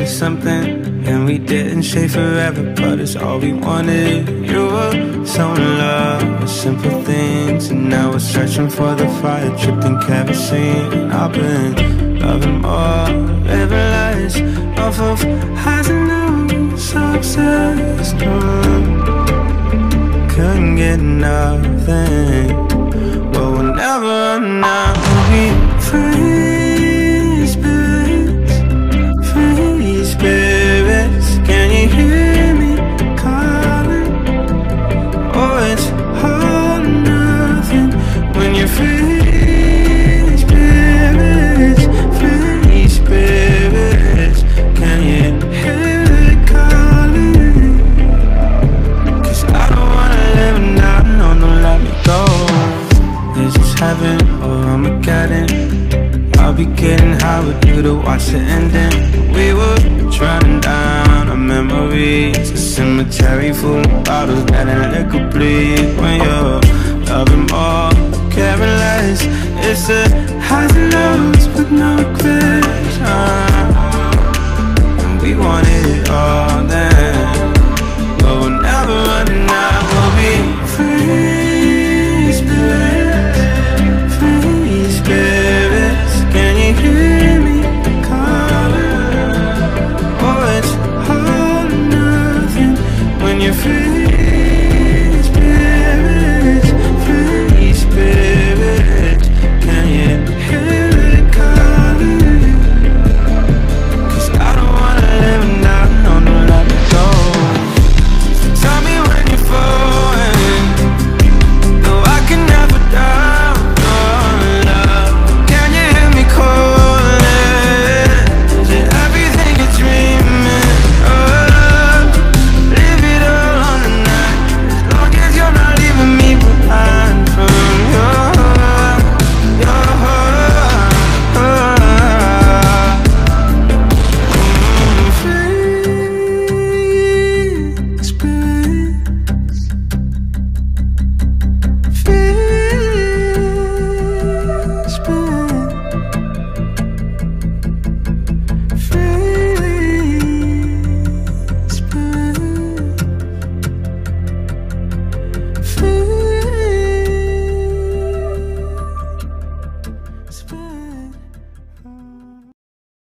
me something, and we didn't say forever, but it's all we wanted. You were so in love with simple things, and now we're searching for the fire, dripped in kerosene. I've been loving more, living lies off of highs and lows, so obsessed. Couldn't get nothing, but we'll never run out. We'll be free spirits, can you hear me calling? Oh, it's hard nothing when you're free spirits, can you hear me? Heaven, oh, I'm a getting, I'll be getting high with you to watch the ending. We were drowning down our memories, a cemetery full of bottles that ain't liquor bleed. When you're loving more, caring less, it's the highs and lows with no clear